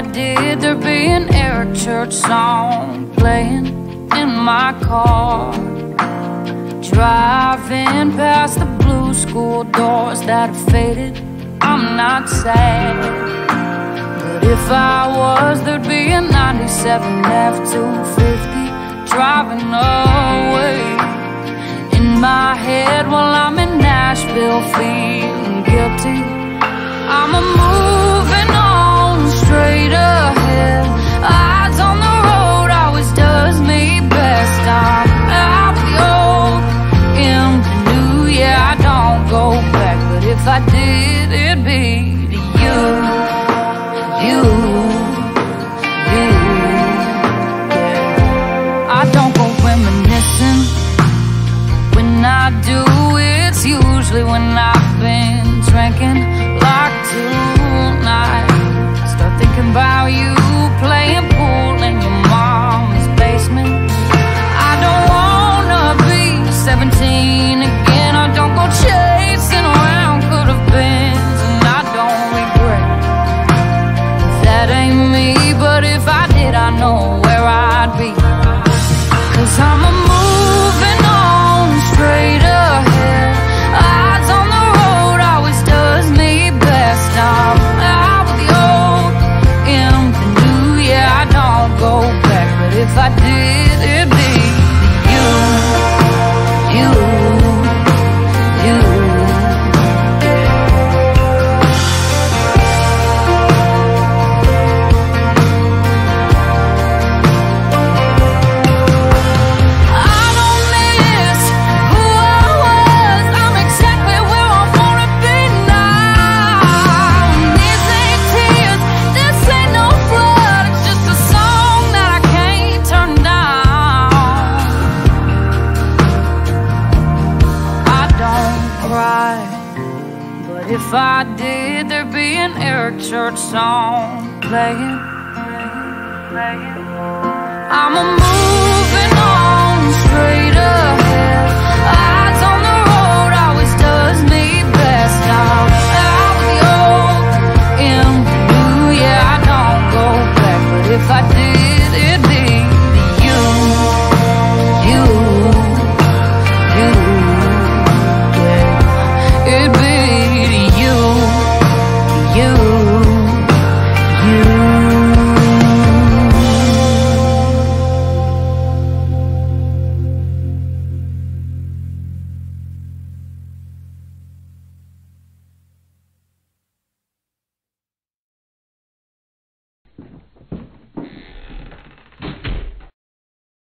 I did, there'd be an Eric Church song playing in my car, driving past the blue school doors that have faded. I'm not sad, but if I was, there'd be a 97 F-250 driving away. In my head while I'm in Nashville feeling guilty, I'm a moving on straight ahead. Eyes on the road always does me best. I'm out the old into new, yeah, I don't go back, but if I did, it'd be to you, you, you. I don't go reminiscing. When I do, it's usually when I've been drinking like tonight. Start thinking about you playing pool in your mama's basement. I don't wanna be 17 again. I don't go chasing around could have been, and I don't regret that ain't me. But if I did, I know where I'd be, 'cause I'm a moving on straight ahead. Eyes on the road always does me best. I'm out with the old into new, yeah, I don't go back, but if I did, it'd be you, you, you. I don't miss who I was. I'm exactly where I wanna be now. These ain't tears, this ain't no flood. It's just a song that I can't turn down. I don't cry, but if I did, there'd be an Eric Church song playing. I'm a